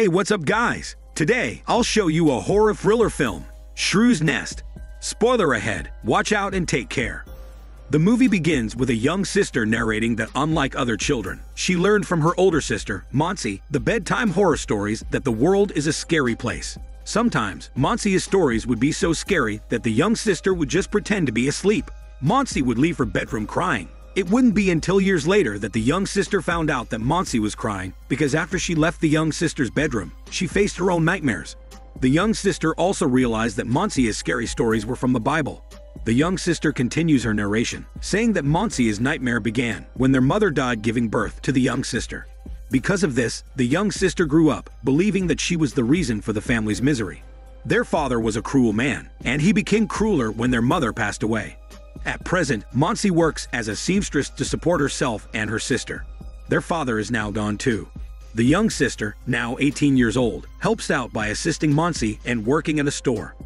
Hey, what's up guys? Today, I'll show you a horror thriller film, Shrew's Nest. Spoiler ahead, watch out and take care. The movie begins with a young sister narrating that unlike other children, she learned from her older sister, Montse, the bedtime horror stories that the world is a scary place. Sometimes, Montse's stories would be so scary that the young sister would just pretend to be asleep. Montse would leave her bedroom crying. It wouldn't be until years later that the young sister found out that Montse was crying, because after she left the young sister's bedroom, she faced her own nightmares. The young sister also realized that Montse's scary stories were from the Bible. The young sister continues her narration, saying that Montse's nightmare began when their mother died giving birth to the young sister. Because of this, the young sister grew up, believing that she was the reason for the family's misery. Their father was a cruel man, and he became crueler when their mother passed away. At present, Montse works as a seamstress to support herself and her sister. Their father is now gone too. The young sister, now 18 years old, helps out by assisting Montse and working at a store.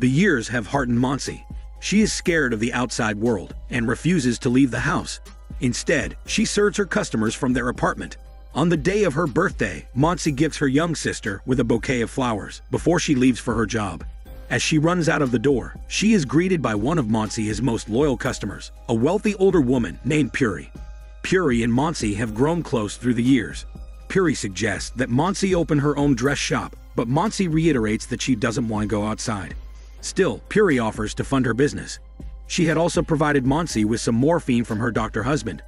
The years have hardened Montse. She is scared of the outside world and refuses to leave the house. Instead, she serves her customers from their apartment. On the day of her birthday, Montse gifts her young sister with a bouquet of flowers before she leaves for her job. As she runs out of the door, she is greeted by one of Montse's most loyal customers, a wealthy older woman named Puri. Puri and Montse have grown close through the years. Puri suggests that Montse open her own dress shop, but Montse reiterates that she doesn't want to go outside. Still, Puri offers to fund her business. She had also provided Montse with some morphine from her doctor husband.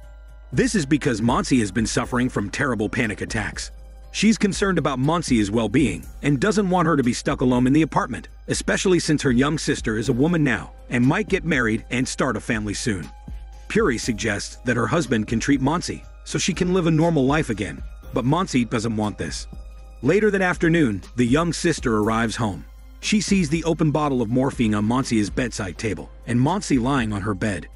This is because Montse has been suffering from terrible panic attacks. She's concerned about Montse's well-being and doesn't want her to be stuck alone in the apartment, especially since her young sister is a woman now and might get married and start a family soon. Puri suggests that her husband can treat Montse so she can live a normal life again, but Montse doesn't want this. Later that afternoon, the young sister arrives home. She sees the open bottle of morphine on Montse's bedside table and Montse lying on her bed.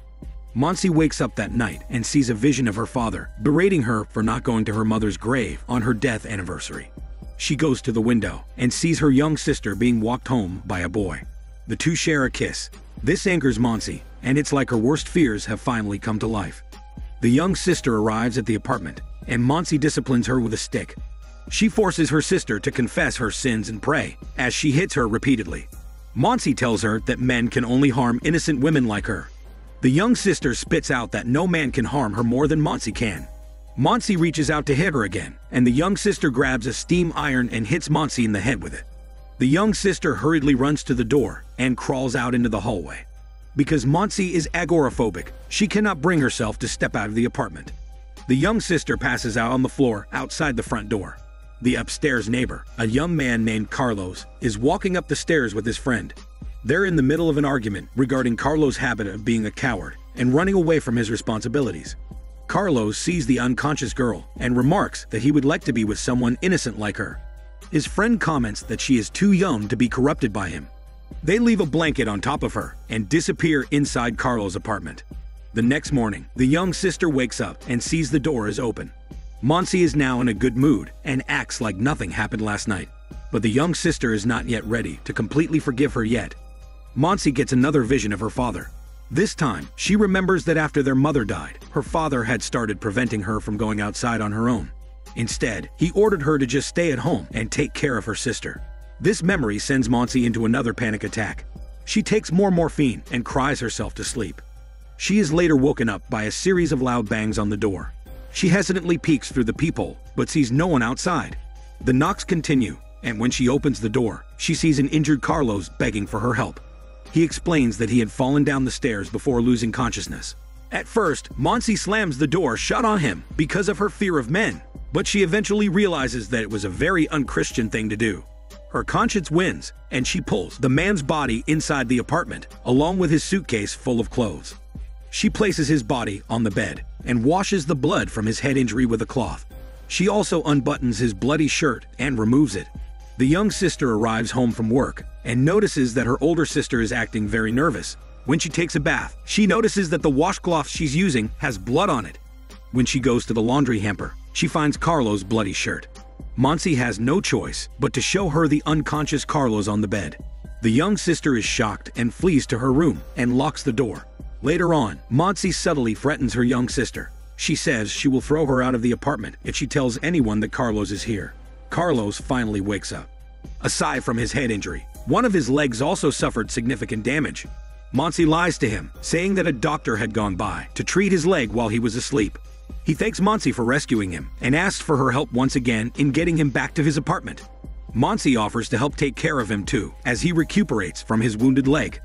Montse wakes up that night and sees a vision of her father, berating her for not going to her mother's grave on her death anniversary. She goes to the window and sees her young sister being walked home by a boy. The two share a kiss. This angers Montse, and it's like her worst fears have finally come to life. The young sister arrives at the apartment, and Montse disciplines her with a stick. She forces her sister to confess her sins and pray, as she hits her repeatedly. Montse tells her that men can only harm innocent women like her. The young sister spits out that no man can harm her more than Montse can. Montse reaches out to hit her again, and the young sister grabs a steam iron and hits Montse in the head with it. The young sister hurriedly runs to the door and crawls out into the hallway. Because Montse is agoraphobic, she cannot bring herself to step out of the apartment. The young sister passes out on the floor outside the front door. The upstairs neighbor, a young man named Carlos, is walking up the stairs with his friend. They're in the middle of an argument regarding Carlos' habit of being a coward and running away from his responsibilities. Carlos sees the unconscious girl and remarks that he would like to be with someone innocent like her. His friend comments that she is too young to be corrupted by him. They leave a blanket on top of her and disappear inside Carlos' apartment. The next morning, the young sister wakes up and sees the door is open. Montse is now in a good mood and acts like nothing happened last night. But the young sister is not yet ready to completely forgive her yet. Montse gets another vision of her father. This time, she remembers that after their mother died, her father had started preventing her from going outside on her own. Instead, he ordered her to just stay at home and take care of her sister. This memory sends Montse into another panic attack. She takes more morphine and cries herself to sleep. She is later woken up by a series of loud bangs on the door. She hesitantly peeks through the peephole, but sees no one outside. The knocks continue, and when she opens the door, she sees an injured Carlos begging for her help. He explains that he had fallen down the stairs before losing consciousness. At first, Montse slams the door shut on him because of her fear of men, but she eventually realizes that it was a very unchristian thing to do. Her conscience wins, and she pulls the man's body inside the apartment, along with his suitcase full of clothes. She places his body on the bed and washes the blood from his head injury with a cloth. She also unbuttons his bloody shirt and removes it. The young sister arrives home from work and notices that her older sister is acting very nervous. When she takes a bath, she notices that the washcloth she's using has blood on it. When she goes to the laundry hamper, she finds Carlos' bloody shirt. Montse has no choice but to show her the unconscious Carlos on the bed. The young sister is shocked and flees to her room and locks the door. Later on, Montse subtly threatens her young sister. She says she will throw her out of the apartment if she tells anyone that Carlos is here. Carlos finally wakes up. Aside from his head injury, one of his legs also suffered significant damage. Montse lies to him, saying that a doctor had gone by to treat his leg while he was asleep. He thanks Montse for rescuing him and asks for her help once again in getting him back to his apartment. Montse offers to help take care of him too, as he recuperates from his wounded leg.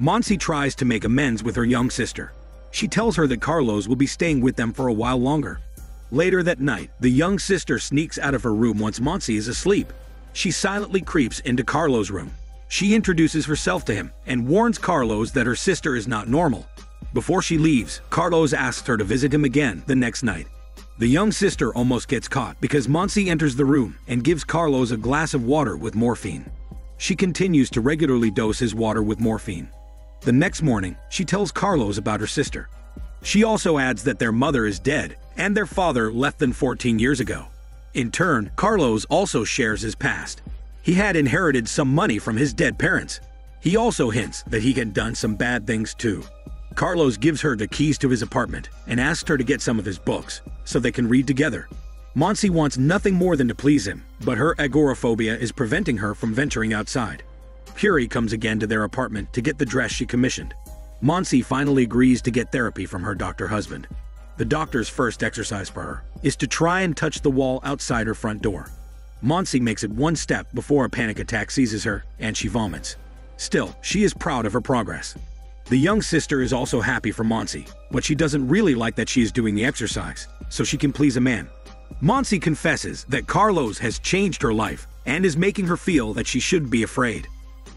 Montse tries to make amends with her young sister. She tells her that Carlos will be staying with them for a while longer. Later that night, the young sister sneaks out of her room once Montse is asleep. She silently creeps into Carlos' room. She introduces herself to him and warns Carlos that her sister is not normal. Before she leaves, Carlos asks her to visit him again the next night. The young sister almost gets caught because Montse enters the room and gives Carlos a glass of water with morphine. She continues to regularly dose his water with morphine. The next morning, she tells Carlos about her sister. She also adds that their mother is dead and their father left them 14 years ago. In turn, Carlos also shares his past. He had inherited some money from his dead parents. He also hints that he had done some bad things too. Carlos gives her the keys to his apartment and asks her to get some of his books so they can read together. Montse wants nothing more than to please him, but her agoraphobia is preventing her from venturing outside. Puri comes again to their apartment to get the dress she commissioned. Montse finally agrees to get therapy from her doctor husband. The doctor's first exercise for her is to try and touch the wall outside her front door. Montse makes it one step before a panic attack seizes her, and she vomits. Still, she is proud of her progress. The young sister is also happy for Montse, but she doesn't really like that she is doing the exercise, so she can please a man. Montse confesses that Carlos has changed her life and is making her feel that she shouldn't be afraid.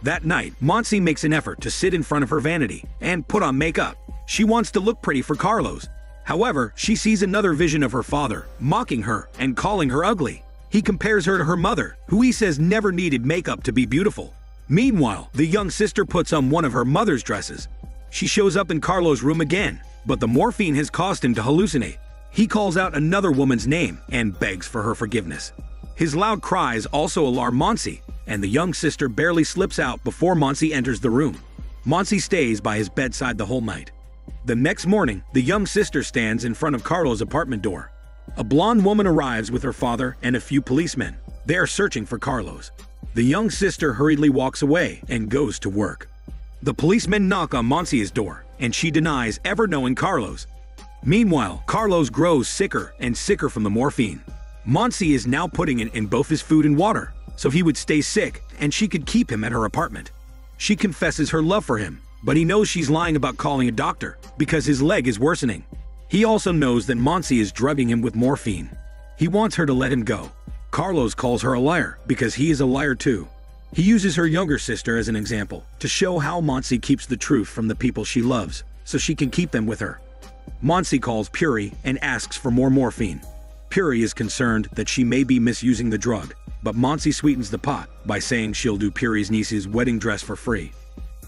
That night, Montse makes an effort to sit in front of her vanity and put on makeup. She wants to look pretty for Carlos. However, she sees another vision of her father, mocking her and calling her ugly. He compares her to her mother, who he says never needed makeup to be beautiful. Meanwhile, the young sister puts on one of her mother's dresses. She shows up in Carlos' room again, but the morphine has caused him to hallucinate. He calls out another woman's name and begs for her forgiveness. His loud cries also alarm Montse, and the young sister barely slips out before Montse enters the room. Montse stays by his bedside the whole night. The next morning, the young sister stands in front of Carlos' apartment door. A blonde woman arrives with her father and a few policemen. They are searching for Carlos. The young sister hurriedly walks away and goes to work. The policemen knock on Montse's door, and she denies ever knowing Carlos. Meanwhile, Carlos grows sicker and sicker from the morphine. Montse is now putting it in both his food and water, so he would stay sick and she could keep him at her apartment. She confesses her love for him, but he knows she's lying about calling a doctor because his leg is worsening. He also knows that Montse is drugging him with morphine. He wants her to let him go. Carlos calls her a liar because he is a liar too. He uses her younger sister as an example to show how Montse keeps the truth from the people she loves so she can keep them with her. Montse calls Puri and asks for more morphine. Puri is concerned that she may be misusing the drug, but Montse sweetens the pot by saying she'll do Puri's niece's wedding dress for free.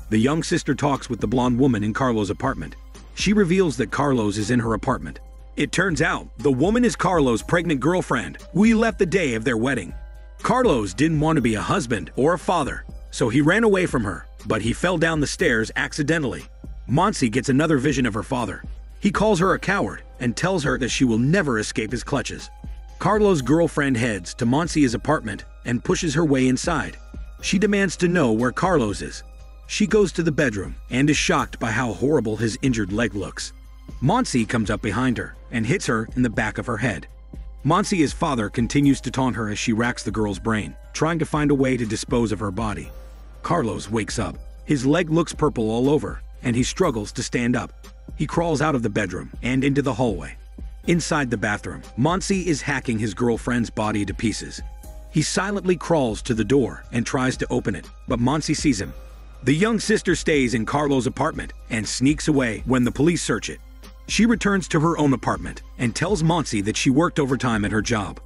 The young sister talks with the blonde woman in Carlos' apartment. She reveals that Carlos is in her apartment. It turns out, the woman is Carlos' pregnant girlfriend, who he left the day of their wedding. Carlos didn't want to be a husband or a father, so he ran away from her, but he fell down the stairs accidentally. Montse gets another vision of her father. He calls her a coward and tells her that she will never escape his clutches. Carlos' girlfriend heads to Montse's apartment and pushes her way inside. She demands to know where Carlos is. She goes to the bedroom and is shocked by how horrible his injured leg looks. Montse comes up behind her and hits her in the back of her head. Montse's father continues to taunt her as she racks the girl's brain, trying to find a way to dispose of her body. Carlos wakes up. His leg looks purple all over, and he struggles to stand up. He crawls out of the bedroom and into the hallway. Inside the bathroom, Montse is hacking his girlfriend's body to pieces. He silently crawls to the door and tries to open it, but Montse sees him. The young sister stays in Carlos' apartment and sneaks away when the police search it. She returns to her own apartment and tells Montse that she worked overtime at her job.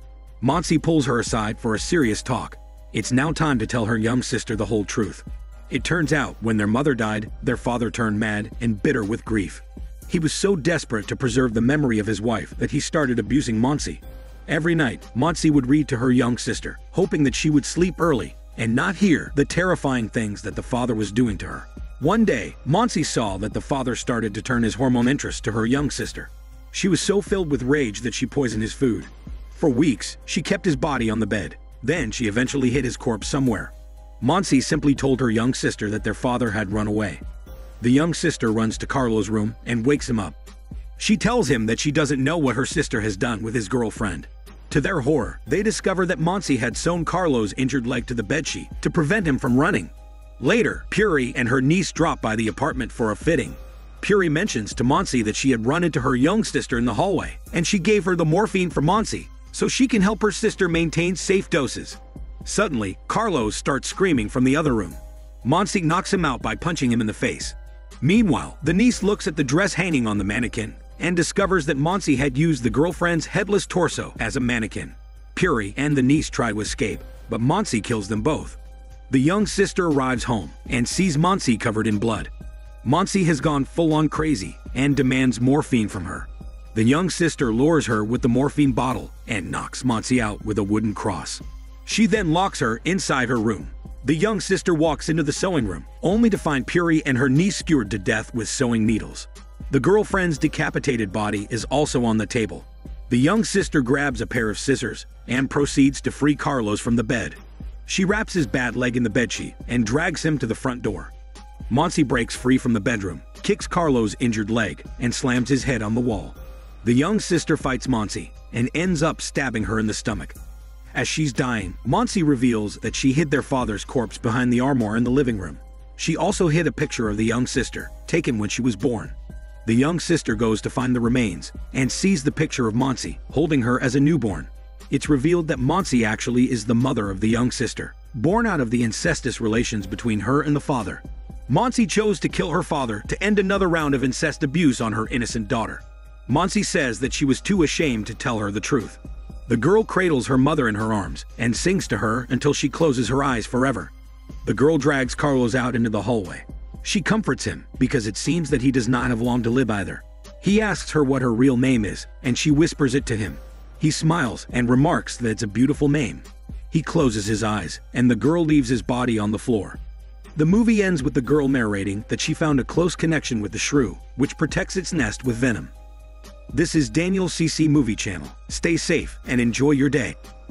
Montse pulls her aside for a serious talk. It's now time to tell her young sister the whole truth. It turns out when their mother died, their father turned mad and bitter with grief. He was so desperate to preserve the memory of his wife that he started abusing Montse. Every night, Montse would read to her young sister, hoping that she would sleep early and not hear the terrifying things that the father was doing to her. One day, Montse saw that the father started to turn his hormone interest to her young sister. She was so filled with rage that she poisoned his food. For weeks, she kept his body on the bed, Then she eventually hid his corpse somewhere. Montse simply told her young sister that their father had run away. The young sister runs to Carlos' room and wakes him up. She tells him that she doesn't know what her sister has done with his girlfriend. To their horror, they discover that Montse had sewn Carlos' injured leg to the bedsheet to prevent him from running. Later, Puri and her niece drop by the apartment for a fitting. Puri mentions to Montse that she had run into her young sister in the hallway, and she gave her the morphine for Montse, so she can help her sister maintain safe doses. Suddenly, Carlos starts screaming from the other room. Montse knocks him out by punching him in the face. Meanwhile, the niece looks at the dress hanging on the mannequin and discovers that Montse had used the girlfriend's headless torso as a mannequin. Puri and the niece try to escape, but Montse kills them both. The young sister arrives home and sees Montse covered in blood. Montse has gone full-on crazy and demands morphine from her. The young sister lures her with the morphine bottle and knocks Montse out with a wooden cross. She then locks her inside her room. The young sister walks into the sewing room, only to find Puri and her niece skewered to death with sewing needles. The girlfriend's decapitated body is also on the table. The young sister grabs a pair of scissors and proceeds to free Carlos from the bed. She wraps his bad leg in the bedsheet and drags him to the front door. Montse breaks free from the bedroom, kicks Carlos' injured leg, and slams his head on the wall. The young sister fights Montse and ends up stabbing her in the stomach. As she's dying, Montse reveals that she hid their father's corpse behind the armoire in the living room. She also hid a picture of the young sister, taken when she was born. The young sister goes to find the remains and sees the picture of Montse, holding her as a newborn. It's revealed that Montse actually is the mother of the young sister, born out of the incestuous relations between her and the father. Montse chose to kill her father to end another round of incest abuse on her innocent daughter. Montse says that she was too ashamed to tell her the truth. The girl cradles her mother in her arms and sings to her until she closes her eyes forever. The girl drags Carlos out into the hallway. She comforts him, because it seems that he does not have long to live either. He asks her what her real name is, and she whispers it to him. He smiles and remarks that it's a beautiful name. He closes his eyes, and the girl leaves his body on the floor. The movie ends with the girl narrating that she found a close connection with the shrew, which protects its nest with venom. This is Daniel CC Movie Channel. Stay safe and enjoy your day.